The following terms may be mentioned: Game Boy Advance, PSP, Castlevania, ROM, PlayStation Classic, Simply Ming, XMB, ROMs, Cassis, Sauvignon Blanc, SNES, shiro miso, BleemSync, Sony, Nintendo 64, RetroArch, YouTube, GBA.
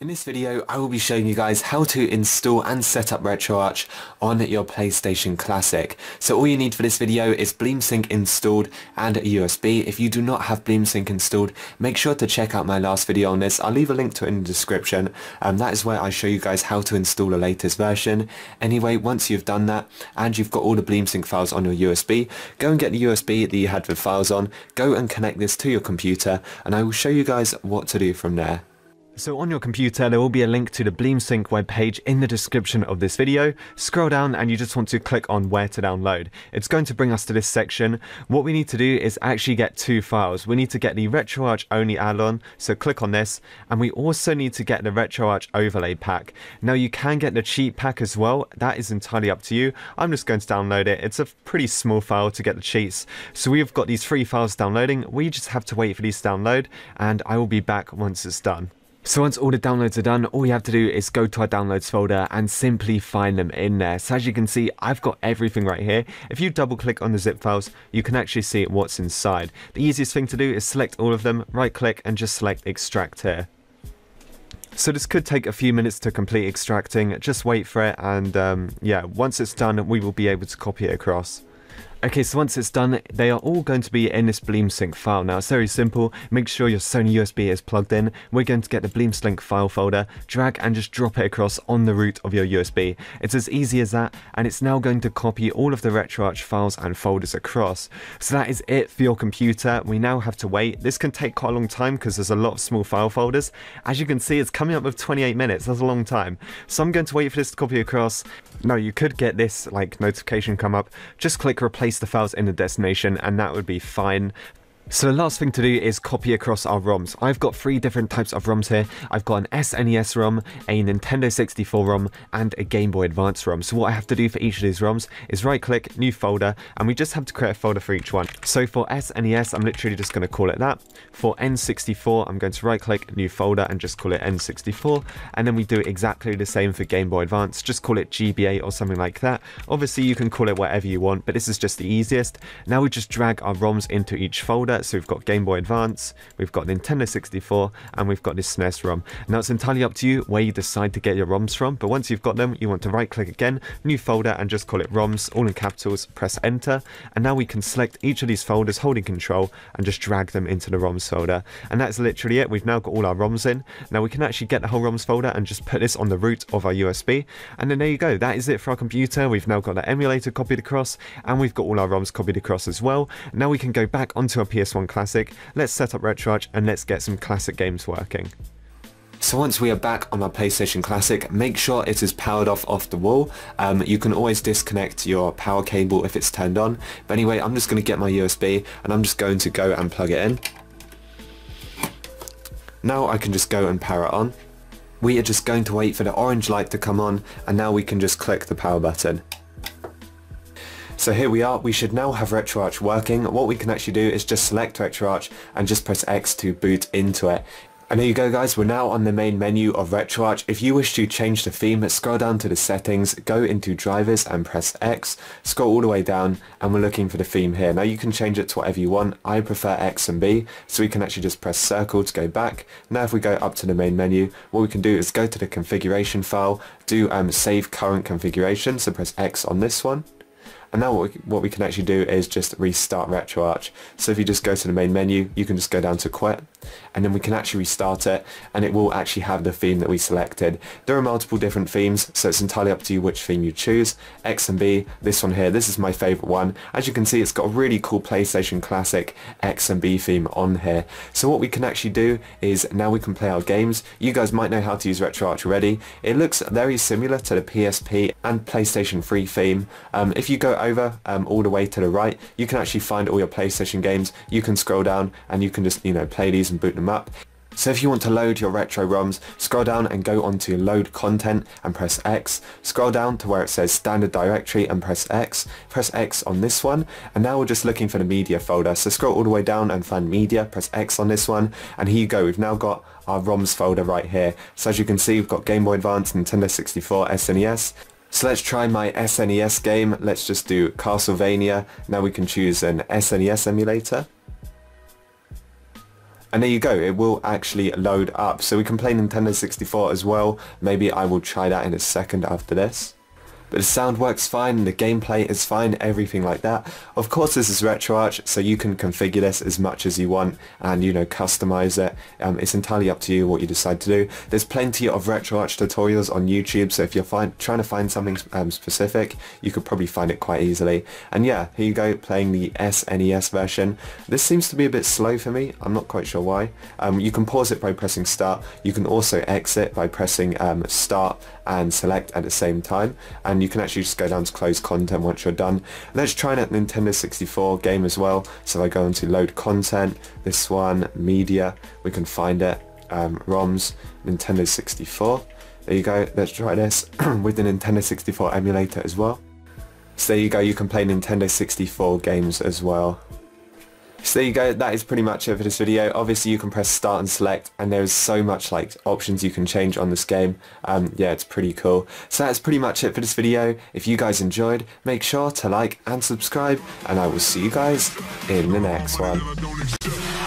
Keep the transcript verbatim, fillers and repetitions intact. In this video, I will be showing you guys how to install and set up RetroArch on your PlayStation Classic. So all you need for this video is BleemSync installed and a U S B. If you do not have BleemSync installed, make sure to check out my last video on this. I'll leave a link to it in the description. Um, that is where I show you guys how to install the latest version. Anyway, once you've done that and you've got all the BleemSync files on your U S B, go and get the U S B that you had the files on. Go and connect this to your computer and I will show you guys what to do from there. So on your computer, there will be a link to the BleemSync webpage in the description of this video. Scroll down and you just want to click on where to download. It's going to bring us to this section. What we need to do is actually get two files. We need to get the RetroArch only add-on, so click on this. And we also need to get the RetroArch overlay pack. Now you can get the cheat pack as well. That is entirely up to you. I'm just going to download it. It's a pretty small file to get the cheats. So we've got these three files downloading. We just have to wait for these to download and I will be back once it's done. So once all the downloads are done, all you have to do is go to our downloads folder and simply find them in there. So as you can see, I've got everything right here. If you double click on the zip files, you can actually see what's inside. The easiest thing to do is select all of them, right click and just select extract here. So this could take a few minutes to complete extracting, just wait for it and um, yeah, once it's done, we will be able to copy it across. Okay, so once it's done, they are all going to be in this BleemSync file. Now, it's very simple. Make sure your Sony U S B is plugged in. We're going to get the BleemSync file folder, drag and just drop it across on the root of your U S B. It's as easy as that, and it's now going to copy all of the RetroArch files and folders across. So that is it for your computer. We now have to wait. This can take quite a long time because there's a lot of small file folders. As you can see, it's coming up with twenty-eight minutes. That's a long time. So I'm going to wait for this to copy across. No, you could get this like notification come up. Just click replace the files in the destination and that would be fine. So the last thing to do is copy across our ROMs. I've got three different types of ROMs here. I've got an S N E S ROM, a Nintendo sixty-four ROM, and a Game Boy Advance ROM. So what I have to do for each of these ROMs is right click, new folder, and we just have to create a folder for each one. So for S N E S, I'm literally just gonna call it that. For N sixty-four, I'm going to right click, new folder, and just call it N sixty-four. And then we do exactly the same for Game Boy Advance. Just call it G B A or something like that. Obviously you can call it whatever you want, but this is just the easiest. Now we just drag our ROMs into each folder. So we've got Game Boy Advance, we've got Nintendo sixty-four, and we've got this S N E S ROM. Now it's entirely up to you where you decide to get your ROMs from, but once you've got them, you want to right click again, new folder, and just call it ROMs, all in capitals, press enter, and now we can select each of these folders holding control and just drag them into the ROMs folder. And that's literally it. We've now got all our ROMs in. Now we can actually get the whole ROMs folder and just put this on the root of our U S B, and then there you go. That is it for our computer. We've now got the emulator copied across, and we've got all our ROMs copied across as well. Now we can go back onto our P S P One Classic, let's set up RetroArch and let's get some classic games working. So once we are back on our PlayStation Classic, make sure it is powered off off the wall. Um, you can always disconnect your power cable if it's turned on. But anyway, I'm just going to get my U S B and I'm just going to go and plug it in. Now I can just go and power it on. We are just going to wait for the orange light to come on and now we can just click the power button. So here we are, we should now have RetroArch working. What we can actually do is just select RetroArch and just press X to boot into it. And there you go guys, we're now on the main menu of RetroArch. If you wish to change the theme, scroll down to the settings, go into drivers and press X, scroll all the way down and we're looking for the theme here. Now you can change it to whatever you want. I prefer X M B, so we can actually just press circle to go back. Now if we go up to the main menu, what we can do is go to the configuration file, do um, save current configuration, so press X on this one. And now what we, what we can actually do is just restart RetroArch. So if you just go to the main menu, you can just go down to quit, and then we can actually restart it, and it will actually have the theme that we selected. There are multiple different themes, so it's entirely up to you which theme you choose. X M B, this one here, this is my favourite one. As you can see, it's got a really cool PlayStation Classic X M B theme on here. So what we can actually do is now we can play our games. You guys might know how to use RetroArch already. It looks very similar to the P S P and PlayStation three theme. Um, if you go over um, all the way to the right, you can actually find all your PlayStation games. You can scroll down and you can just, you know, play these and boot them up. So if you want to load your retro ROMs, scroll down and go onto load content and press X. Scroll down to where it says standard directory and press X. Press X on this one, and now we're just looking for the media folder. So scroll all the way down and find media, press X on this one, and here you go, we've now got our ROMs folder right here. So as you can see, we've got Game Boy Advance, Nintendo sixty-four, S N E S, So let's try my S N E S game. Let's just do Castlevania. Now we can choose an S N E S emulator. And there you go, it will actually load up. So we can play Nintendo sixty-four as well. Maybe I will try that in a second after this. But the sound works fine, the gameplay is fine, everything like that. Of course this is RetroArch, so you can configure this as much as you want and, you know, customize it. Um, it's entirely up to you what you decide to do. There's plenty of RetroArch tutorials on YouTube, so if you're find, trying to find something um, specific, you could probably find it quite easily. And yeah, here you go, playing the S N E S version. This seems to be a bit slow for me, I'm not quite sure why. Um, you can pause it by pressing start. You can also exit by pressing um, start and select at the same time. And you can actually just go down to close content once you're done. Let's try that Nintendo sixty-four game as well. So I go into load content, this one, media, we can find it, um, ROMs, Nintendo sixty-four. There you go, let's try this with the Nintendo sixty-four emulator as well. So there you go, you can play Nintendo sixty-four games as well. So there you go, that is pretty much it for this video. Obviously you can press start and select, and there is so much like options you can change on this game. Um, yeah, it's pretty cool. So that's pretty much it for this video. If you guys enjoyed, make sure to like and subscribe, and I will see you guys in the next one.